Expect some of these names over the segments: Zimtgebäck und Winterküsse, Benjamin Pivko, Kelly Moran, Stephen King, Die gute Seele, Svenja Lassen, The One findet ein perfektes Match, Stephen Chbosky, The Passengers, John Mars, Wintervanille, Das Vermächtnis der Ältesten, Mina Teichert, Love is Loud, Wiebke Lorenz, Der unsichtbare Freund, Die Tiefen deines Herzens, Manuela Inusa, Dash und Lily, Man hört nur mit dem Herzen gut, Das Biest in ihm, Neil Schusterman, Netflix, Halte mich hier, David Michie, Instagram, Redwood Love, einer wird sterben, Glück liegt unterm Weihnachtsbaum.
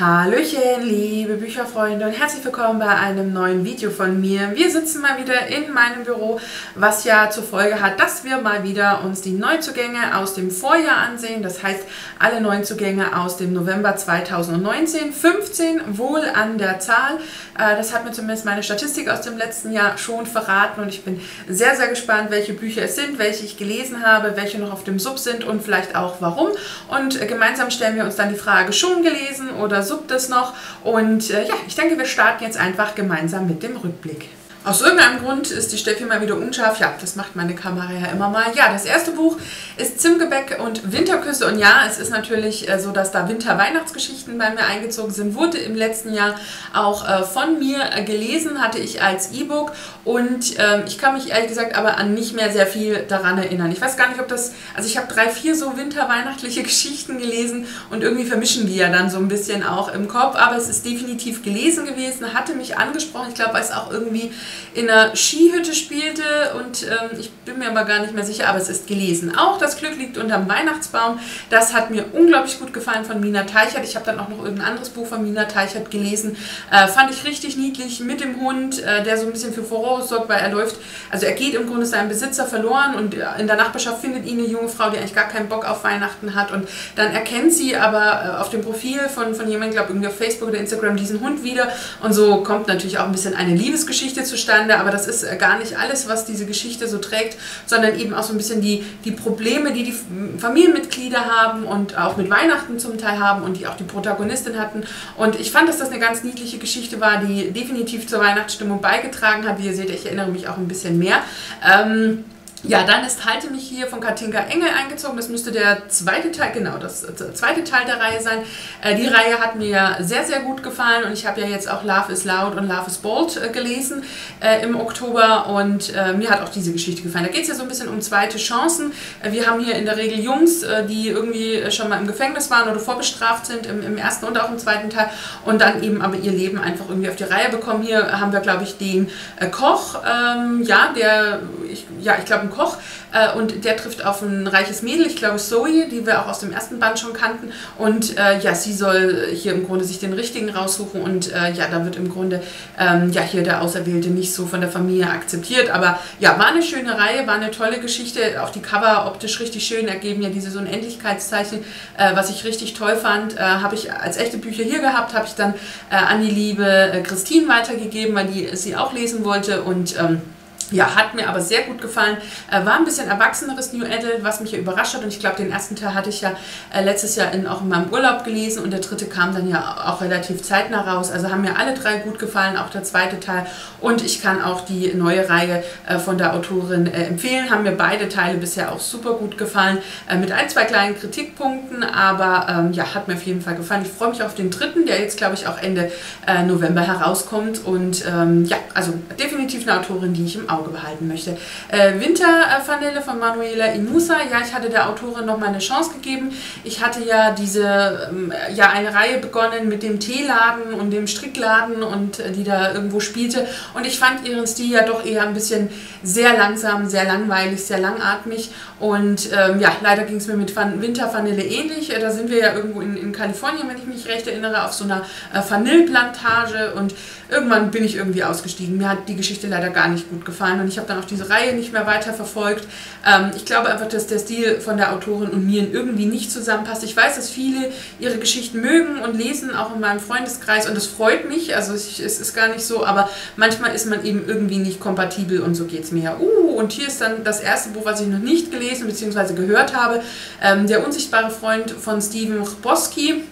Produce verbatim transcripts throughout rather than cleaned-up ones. Hallöchen, liebe Bücherfreunde und herzlich willkommen bei einem neuen Video von mir. Wir sitzen mal wieder in meinem Büro, was ja zur Folge hat, dass wir mal wieder uns die Neuzugänge aus dem Vorjahr ansehen. Das heißt, alle Neuzugänge aus dem November zweitausendneunzehn, fünfzehn, wohl an der Zahl. Das hat mir zumindest meine Statistik aus dem letzten Jahr schon verraten und ich bin sehr, sehr gespannt, welche Bücher es sind, welche ich gelesen habe, welche noch auf dem Sub sind und vielleicht auch warum. Und gemeinsam stellen wir uns dann die Frage, schon gelesen oder so. Subt es noch und äh, ja, ich denke, wir starten jetzt einfach gemeinsam mit dem Rückblick. Aus irgendeinem Grund ist die Steffi mal wieder unscharf. Ja, das macht meine Kamera ja immer mal. Ja, das erste Buch ist Zimtgebäck und Winterküsse. Und ja, es ist natürlich so, dass da Winter-Weihnachtsgeschichten bei mir eingezogen sind. Wurde im letzten Jahr auch von mir gelesen, hatte ich als E-Book. Und ich kann mich ehrlich gesagt aber an nicht mehr sehr viel daran erinnern. Ich weiß gar nicht, ob das... Also ich habe drei, vier so winterweihnachtliche Geschichten gelesen und irgendwie vermischen die ja dann so ein bisschen auch im Kopf. Aber es ist definitiv gelesen gewesen, hatte mich angesprochen. Ich glaube, es ist auch irgendwie... in einer Skihütte spielte und ähm, ich bin mir aber gar nicht mehr sicher, aber es ist gelesen. Auch Das Glück liegt unterm Weihnachtsbaum, das hat mir unglaublich gut gefallen von Mina Teichert. Ich habe dann auch noch irgendein anderes Buch von Mina Teichert gelesen. Äh, fand ich richtig niedlich mit dem Hund, äh, der so ein bisschen für Furore sorgt, weil er läuft, also er geht im Grunde seinem Besitzer verloren und in der Nachbarschaft findet ihn eine junge Frau, die eigentlich gar keinen Bock auf Weihnachten hat und dann erkennt sie aber äh, auf dem Profil von, von jemandem, glaube irgendwie auf Facebook oder Instagram, diesen Hund wieder und so kommt natürlich auch ein bisschen eine Liebesgeschichte zu zustande, aber das ist gar nicht alles, was diese Geschichte so trägt, sondern eben auch so ein bisschen die, die Probleme, die die Familienmitglieder haben und auch mit Weihnachten zum Teil haben und die auch die Protagonistin hatten. Und ich fand, dass das eine ganz niedliche Geschichte war, die definitiv zur Weihnachtsstimmung beigetragen hat. Wie ihr seht, ich erinnere mich auch ein bisschen mehr. Ähm Ja, dann ist Halte mich hier von Katinka Engel eingezogen. Das müsste der zweite Teil, genau, das zweite Teil der Reihe sein. Äh, die Reihe hat mir ja sehr, sehr gut gefallen und ich habe ja jetzt auch Love is Loud und Love is Bold äh, gelesen äh, im Oktober und äh, mir hat auch diese Geschichte gefallen. Da geht es ja so ein bisschen um zweite Chancen. Äh, wir haben hier in der Regel Jungs, äh, die irgendwie schon mal im Gefängnis waren oder vorbestraft sind im, im ersten und auch im zweiten Teil und dann eben aber ihr Leben einfach irgendwie auf die Reihe bekommen. Hier haben wir, glaube ich, den äh, Koch, ähm, ja, der, ich, ja, ich glaube, Koch äh, und der trifft auf ein reiches Mädel, ich glaube Zoe, die wir auch aus dem ersten Band schon kannten und äh, ja, sie soll hier im Grunde sich den richtigen raussuchen und äh, ja, da wird im Grunde ähm, ja hier der Auserwählte nicht so von der Familie akzeptiert, aber ja, war eine schöne Reihe, war eine tolle Geschichte, auch die Cover optisch richtig schön, ergeben ja dieses Unendlichkeitszeichen, äh, was ich richtig toll fand, äh, habe ich als echte Bücher hier gehabt, habe ich dann äh, an die liebe Christine weitergegeben, weil die sie auch lesen wollte und ähm, ja, hat mir aber sehr gut gefallen. War ein bisschen erwachseneres New Adult, was mich ja überrascht hat. Und ich glaube, den ersten Teil hatte ich ja letztes Jahr in, auch in meinem Urlaub gelesen. Und der dritte kam dann ja auch relativ zeitnah raus. Also haben mir alle drei gut gefallen, auch der zweite Teil. Und ich kann auch die neue Reihe von der Autorin empfehlen. Haben mir beide Teile bisher auch super gut gefallen. Mit ein, zwei kleinen Kritikpunkten, aber ähm, ja, hat mir auf jeden Fall gefallen. Ich freue mich auf den dritten, der jetzt, glaube ich, auch Ende äh, November herauskommt. Und ähm, ja, also definitiv eine Autorin, die ich im Auge behalten möchte. Äh, Wintervanille von Manuela Inusa. Ja, ich hatte der Autorin noch mal eine Chance gegeben. Ich hatte ja diese, ähm, ja, eine Reihe begonnen mit dem Teeladen und dem Strickladen und äh, die da irgendwo spielte. Und ich fand ihren Stil ja doch eher ein bisschen sehr langsam, sehr langweilig, sehr langatmig. Und ähm, ja, leider ging es mir mit Wintervanille ähnlich. Äh, da sind wir ja irgendwo in, in Kalifornien, wenn ich mich recht erinnere, auf so einer äh, Vanilleplantage und irgendwann bin ich irgendwie ausgestiegen. Mir hat die Geschichte leider gar nicht gut gefallen. Und ich habe dann auch diese Reihe nicht mehr weiter verfolgt. Ähm, ich glaube einfach, dass der Stil von der Autorin und mir irgendwie nicht zusammenpasst. Ich weiß, dass viele ihre Geschichten mögen und lesen, auch in meinem Freundeskreis. Und das freut mich, also es ist gar nicht so, aber manchmal ist man eben irgendwie nicht kompatibel und so geht es mir ja. Uh, und hier ist dann das erste Buch, was ich noch nicht gelesen bzw. gehört habe. Ähm, Der unsichtbare Freund von Stephen Chbosky.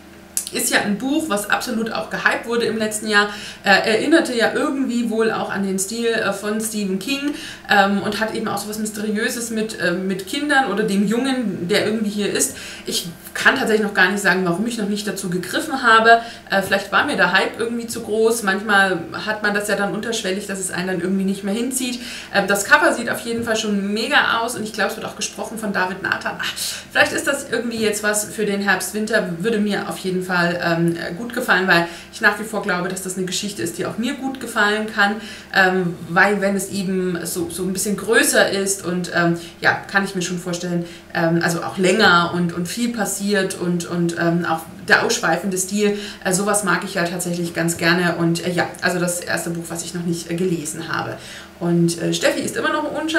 Ist ja ein Buch, was absolut auch gehypt wurde im letzten Jahr, äh, erinnerte ja irgendwie wohl auch an den Stil äh, von Stephen King ähm, und hat eben auch so was Mysteriöses mit, äh, mit Kindern oder dem Jungen, der irgendwie hier ist. Ich kann tatsächlich noch gar nicht sagen, warum ich noch nicht dazu gegriffen habe. Äh, vielleicht war mir der Hype irgendwie zu groß. Manchmal hat man das ja dann unterschwellig, dass es einen dann irgendwie nicht mehr hinzieht. Äh, das Cover sieht auf jeden Fall schon mega aus und ich glaube, es wird auch gesprochen von David Nathan. Ach, vielleicht ist das irgendwie jetzt was für den Herbst, Winter, würde mir auf jeden Fall gut gefallen, weil ich nach wie vor glaube, dass das eine Geschichte ist, die auch mir gut gefallen kann, ähm, weil wenn es eben so, so ein bisschen größer ist und ähm, ja, kann ich mir schon vorstellen, ähm, also auch länger und, und viel passiert, passiert und, und ähm, auch der ausschweifende Stil, äh, sowas mag ich ja tatsächlich ganz gerne. Und äh, ja, also das erste Buch, was ich noch nicht äh, gelesen habe. Und äh, Steffi ist immer noch unscha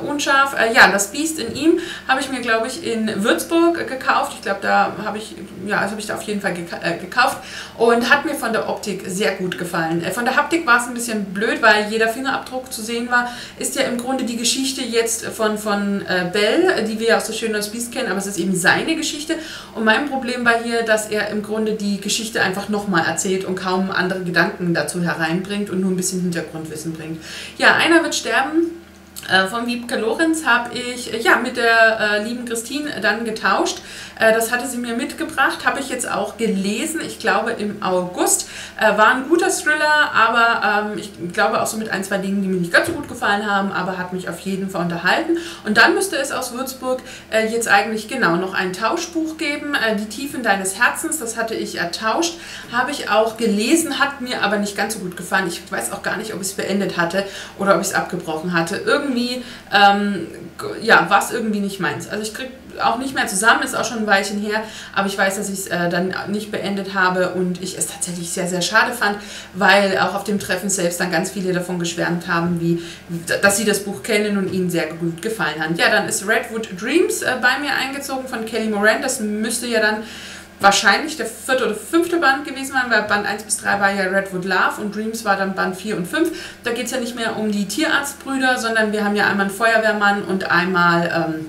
äh, unscharf. Äh, ja, Das Biest in ihm habe ich mir, glaube ich, in Würzburg äh, gekauft. Ich glaube, da habe ich, ja, also habe ich da auf jeden Fall geka äh, gekauft und hat mir von der Optik sehr gut gefallen. Äh, von der Haptik war es ein bisschen blöd, weil jeder Fingerabdruck zu sehen war. Ist ja im Grunde die Geschichte jetzt von, von äh, Bell, die wir ja auch so schön als Biest kennen, aber es ist eben seine Geschichte. Und mein Problem war hier, dass er im Grunde die Geschichte einfach nochmal erzählt und kaum andere Gedanken dazu hereinbringt und nur ein bisschen Hintergrundwissen bringt. Ja, Einer wird sterben von Wiebke Lorenz habe ich ja, mit der äh, lieben Christine dann getauscht. Äh, das hatte sie mir mitgebracht, habe ich jetzt auch gelesen, ich glaube im August. Äh, war ein guter Thriller, aber ähm, ich glaube auch so mit ein, zwei Dingen, die mir nicht ganz so gut gefallen haben, aber hat mich auf jeden Fall unterhalten. Und dann müsste es aus Würzburg äh, jetzt eigentlich genau noch ein Tauschbuch geben, äh, Die Tiefen deines Herzens, das hatte ich ertauscht, habe ich auch gelesen, hat mir aber nicht ganz so gut gefallen. Ich weiß auch gar nicht, ob ich es beendet hatte oder ob ich es abgebrochen hatte. Irgendwie Irgendwie, ähm, ja, war es irgendwie nicht meins. Also ich kriege auch nicht mehr zusammen, ist auch schon ein Weilchen her, aber ich weiß, dass ich es äh, dann nicht beendet habe und ich es tatsächlich sehr, sehr schade fand, weil auch auf dem Treffen selbst dann ganz viele davon geschwärmt haben, wie, dass sie das Buch kennen und ihnen sehr gut gefallen hat. Ja, dann ist Redwood Dreams äh, bei mir eingezogen von Kelly Moran, das müsste ja dann wahrscheinlich der vierte oder fünfte Band gewesen waren, weil Band eins bis drei war ja Redwood Love und Dreams war dann Band vier und fünf. Da geht es ja nicht mehr um die Tierarztbrüder, sondern wir haben ja einmal einen Feuerwehrmann und einmal ähm,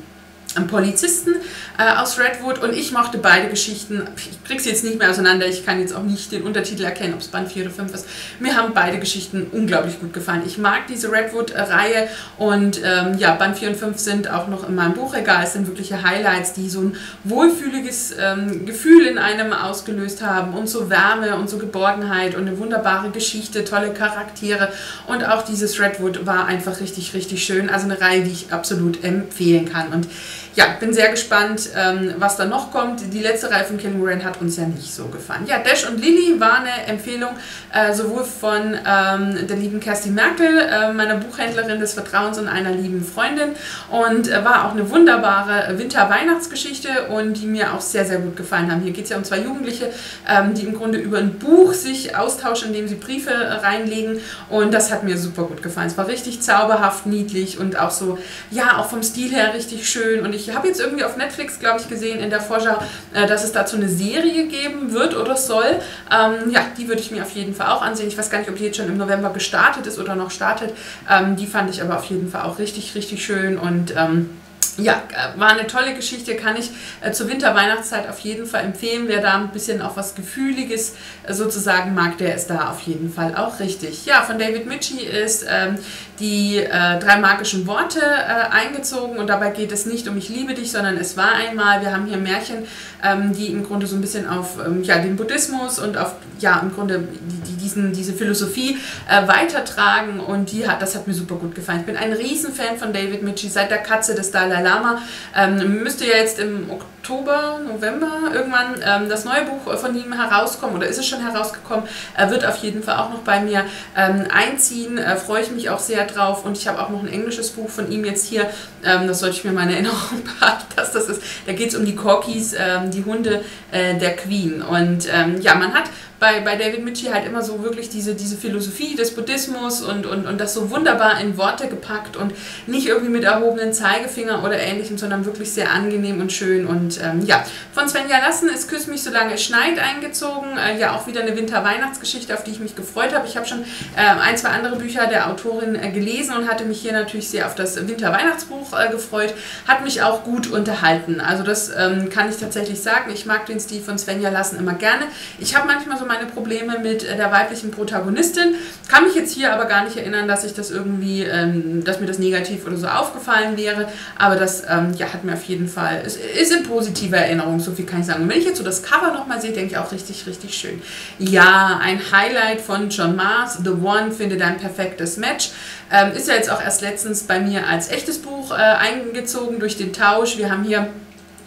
einen Polizisten äh, aus Redwood und ich mochte beide Geschichten. Ich krieg's jetzt nicht mehr auseinander, ich kann jetzt auch nicht den Untertitel erkennen, ob es Band vier oder fünf ist. Mir haben beide Geschichten unglaublich gut gefallen. Ich mag diese Redwood-Reihe und ähm, ja, Band vier und fünf sind auch noch in meinem Buchregal. Es sind wirkliche Highlights, die so ein wohlfühliges ähm, Gefühl in einem ausgelöst haben und so Wärme und so Geborgenheit und eine wunderbare Geschichte, tolle Charaktere und auch dieses Redwood war einfach richtig, richtig schön. Also eine Reihe, die ich absolut empfehlen kann und ja, bin sehr gespannt, ähm, was da noch kommt. Die letzte Reihe von Kelly Moran hat uns ja nicht so gefallen. Ja, Dash und Lily war eine Empfehlung, äh, sowohl von ähm, der lieben Kerstin Merkel, äh, meiner Buchhändlerin des Vertrauens und einer lieben Freundin. Und äh, war auch eine wunderbare Winter-Weihnachtsgeschichte und die mir auch sehr, sehr gut gefallen haben. Hier geht es ja um zwei Jugendliche, ähm, die im Grunde über ein Buch sich austauschen, indem sie Briefe äh, reinlegen. Und das hat mir super gut gefallen. Es war richtig zauberhaft, niedlich und auch so, ja, auch vom Stil her richtig schön. Und ich habe jetzt irgendwie auf Netflix, glaube ich, gesehen in der Vorschau, dass es dazu eine Serie geben wird oder soll. Ähm, ja, die würde ich mir auf jeden Fall auch ansehen. Ich weiß gar nicht, ob die jetzt schon im November gestartet ist oder noch startet. Ähm, die fand ich aber auf jeden Fall auch richtig, richtig schön und ähm ja, war eine tolle Geschichte, kann ich äh, zur Winterweihnachtszeit auf jeden Fall empfehlen. Wer da ein bisschen auch was Gefühliges äh, sozusagen mag, der ist da auf jeden Fall auch richtig. Ja, von David Michie ist ähm, die äh, drei magischen Worte äh, eingezogen und dabei geht es nicht um Ich liebe dich, sondern es war einmal. Wir haben hier Märchen, ähm, die im Grunde so ein bisschen auf ähm, ja, den Buddhismus und auf, ja, im Grunde die, diesen, diese Philosophie äh, weitertragen und die hat, das hat mir super gut gefallen. Ich bin ein Riesenfan von David Michie, seit der Katze des Dalai Lama Lama. Ähm, müsste ja jetzt im Oktober, November irgendwann ähm, das neue Buch von ihm herauskommen oder ist es schon herausgekommen, äh, wird auf jeden Fall auch noch bei mir ähm, einziehen, äh, freue ich mich auch sehr drauf und ich habe auch noch ein englisches Buch von ihm jetzt hier, ähm, das sollte ich mir mal in Erinnerung behalten, dass das ist, da geht es um die Corgis, ähm, die Hunde äh, der Queen und ähm, ja, man hat Bei, bei David Michie halt immer so wirklich diese, diese Philosophie des Buddhismus und, und, und das so wunderbar in Worte gepackt und nicht irgendwie mit erhobenen Zeigefinger oder ähnlichem, sondern wirklich sehr angenehm und schön. Und ähm, ja, von Svenja Lassen ist Küss mich, solange es schneit eingezogen. Äh, ja, auch wieder eine Winter-Weihnachtsgeschichte, auf die ich mich gefreut habe. Ich habe schon äh, ein, zwei andere Bücher der Autorin äh, gelesen und hatte mich hier natürlich sehr auf das Winter-Weihnachtsbuch äh, gefreut. Hat mich auch gut unterhalten. Also das ähm, kann ich tatsächlich sagen. Ich mag den Stil von Svenja Lassen immer gerne. Ich habe manchmal so meine Probleme mit der weiblichen Protagonistin. Kann mich jetzt hier aber gar nicht erinnern, dass ich das irgendwie, ähm, dass mir das negativ oder so aufgefallen wäre, aber das ähm, ja, hat mir auf jeden Fall, ist, ist in positiver Erinnerung, so viel kann ich sagen. Und wenn ich jetzt so das Cover nochmal sehe, denke ich auch richtig, richtig schön. Ja, ein Highlight von John Mars, The One findet ein perfektes Match. Ähm, ist ja jetzt auch erst letztens bei mir als echtes Buch äh, eingezogen durch den Tausch. Wir haben hier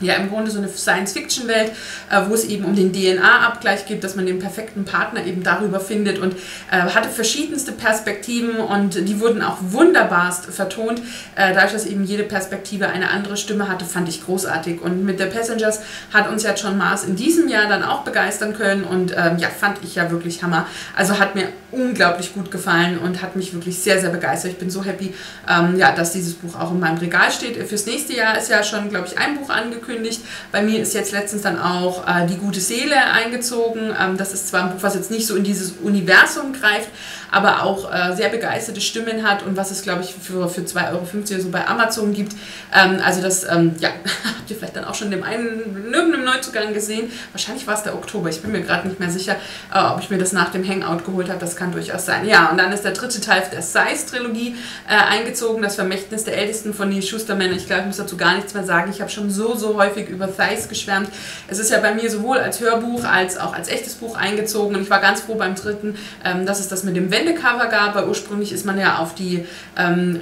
ja im Grunde so eine Science-Fiction-Welt, äh, wo es eben um den D N A-Abgleich geht, dass man den perfekten Partner eben darüber findet und äh, hatte verschiedenste Perspektiven und die wurden auch wunderbarst vertont. Äh, dadurch, dass eben jede Perspektive eine andere Stimme hatte, fand ich großartig. Und mit The Passengers hat uns ja John Mars in diesem Jahr dann auch begeistern können und ähm, ja, fand ich ja wirklich Hammer. Also hat mir unglaublich gut gefallen und hat mich wirklich sehr, sehr begeistert. Ich bin so happy, ähm, ja, dass dieses Buch auch in meinem Regal steht. Fürs nächste Jahr ist ja schon, glaube ich, ein Buch angekündigt. Bei mir ist jetzt letztens dann auch äh, Die gute Seele eingezogen. Ähm, das ist zwar ein Buch, was jetzt nicht so in dieses Universum greift, aber auch äh, sehr begeisterte Stimmen hat und was es, glaube ich, für, für zwei Euro fünfzig oder so bei Amazon gibt. Ähm, also das, ähm, ja, habt ihr vielleicht dann auch schon in dem einen nirgendem Neuzugang gesehen. Wahrscheinlich war es der Oktober, ich bin mir gerade nicht mehr sicher, äh, ob ich mir das nach dem Hangout geholt habe. Das kann durchaus sein. Ja, und dann ist der dritte Teil der Scythe-Trilogie äh, eingezogen, Das Vermächtnis der Ältesten von Neil Schusterman. Ich glaube, ich muss dazu gar nichts mehr sagen. Ich habe schon so, so häufig über Scythe geschwärmt. Es ist ja bei mir sowohl als Hörbuch als auch als echtes Buch eingezogen und ich war ganz froh beim dritten, ähm, dass es das mit dem Wendecover gab, weil ursprünglich ist man ja auf die ähm,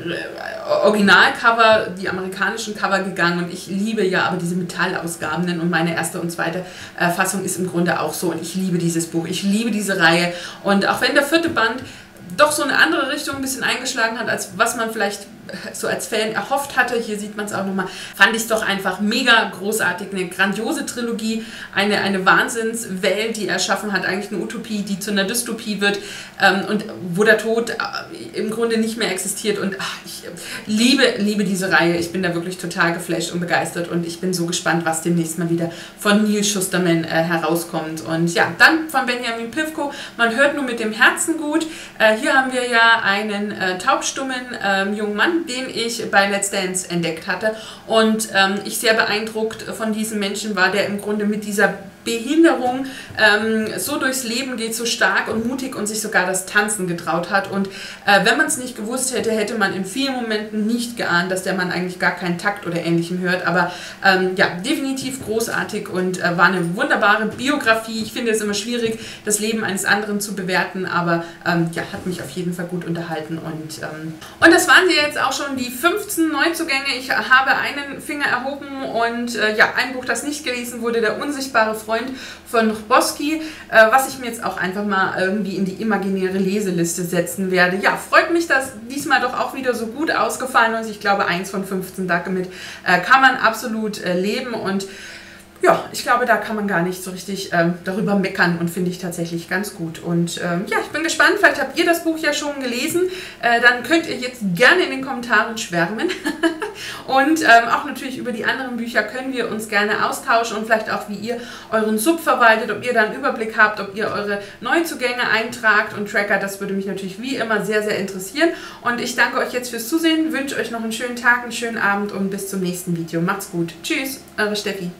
Originalcover, die amerikanischen Cover gegangen und ich liebe ja aber diese Metallausgaben und meine erste und zweite äh, Fassung ist im Grunde auch so und ich liebe dieses Buch, ich liebe diese Reihe und auch wenn der vierte Band doch so eine andere Richtung ein bisschen eingeschlagen hat, als was man vielleicht so als Fan erhofft hatte, hier sieht man es auch nochmal, fand ich es doch einfach mega großartig, eine grandiose Trilogie, eine, eine Wahnsinnswelt, die er erschaffen hat, eigentlich eine Utopie, die zu einer Dystopie wird ähm, und wo der Tod äh, im Grunde nicht mehr existiert und ach, ich äh, liebe, liebe diese Reihe, ich bin da wirklich total geflasht und begeistert und ich bin so gespannt, was demnächst mal wieder von Neil Schusterman äh, herauskommt und ja, dann von Benjamin Pivko, man hört nur mit dem Herzen gut, äh, hier haben wir ja einen äh, taubstummen äh, jungen Mann, den ich bei Let's Dance entdeckt hatte und ähm, ich sehr beeindruckt von diesem Menschen war, der im Grunde mit dieser Behinderung ähm, so durchs Leben geht, so stark und mutig und sich sogar das Tanzen getraut hat und äh, wenn man es nicht gewusst hätte, hätte man in vielen Momenten nicht geahnt, dass der Mann eigentlich gar keinen Takt oder Ähnlichem hört, aber ähm, ja, definitiv großartig und äh, war eine wunderbare Biografie. Ich finde es immer schwierig, das Leben eines anderen zu bewerten, aber ähm, ja, hat mich auf jeden Fall gut unterhalten und, ähm, und das waren sie jetzt auch schon die fünfzehn Neuzugänge. Ich habe einen Finger erhoben und äh, ja, ein Buch, das nicht gelesen wurde, Der unsichtbare Freund von Chbosky, äh, was ich mir jetzt auch einfach mal irgendwie in die imaginäre Leseliste setzen werde. Ja, freut mich, dass diesmal doch auch wieder so gut ausgefallen ist. Ich glaube, eins von fünfzehn, damit äh, kann man absolut äh, leben und ja, ich glaube, da kann man gar nicht so richtig ähm, darüber meckern und finde ich tatsächlich ganz gut. Und ähm, ja, ich bin gespannt, vielleicht habt ihr das Buch ja schon gelesen, äh, dann könnt ihr jetzt gerne in den Kommentaren schwärmen. Und ähm, auch natürlich über die anderen Bücher können wir uns gerne austauschen und vielleicht auch, wie ihr euren Sub verwaltet, ob ihr da einen Überblick habt, ob ihr eure Neuzugänge eintragt und Tracker, das würde mich natürlich wie immer sehr, sehr interessieren. Und ich danke euch jetzt fürs Zusehen, wünsche euch noch einen schönen Tag, einen schönen Abend und bis zum nächsten Video. Macht's gut. Tschüss, eure Steffi.